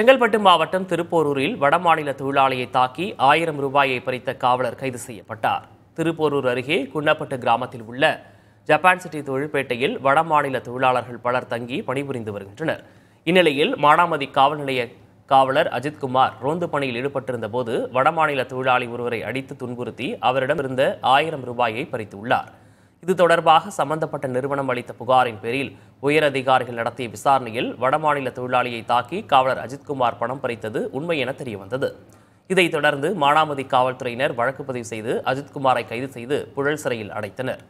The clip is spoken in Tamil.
செங்கல்பட்டு மாவட்டம் திருப்போரூரில் வடமாநில தொழிலாளியை தாக்கி 1000 ரூபாயை பறித்த காவலர் கைது செய்யப்பட்டார். திருப்போரூர் அருகே குன்னப்பட்டு கிராமத்தில் உள்ள ஜப்பான் சிட்டி தொழிற்பேட்டையில் வடமாநில தொழிலாளர்கள் பலர் தங்கி பணிபுரிந்து வருகின்றனர். இந்நிலையில் மானாமதி காவல் நிலைய காவலர் அஜித்குமார் ரோந்து பணியில் ஈடுபட்டிருந்த போது வடமாநில தொழிலாளி ஒருவரை அடித்து துன்புறுத்தி அவரிடமிருந்த 1000 ரூபாயை பறித்துள்ளார். இது தொடர்பாக சம்பந்தப்பட்ட நிறுவனம் அளித்த புகாரின் பேரில் உயரதிகாரிகள் நடத்திய விசாரணையில் வடமாநில தொழிலாளியை தாக்கி காவலர் அஜித்குமார் பணம் பறித்தது உண்மை என தெரியவந்தது. இதைத் தொடர்ந்து மானாமதி காவல்துறையினர் வழக்கு பதிவு செய்து அஜித்குமாரை கைது செய்து புழல் சிறையில் அடைத்தனர்.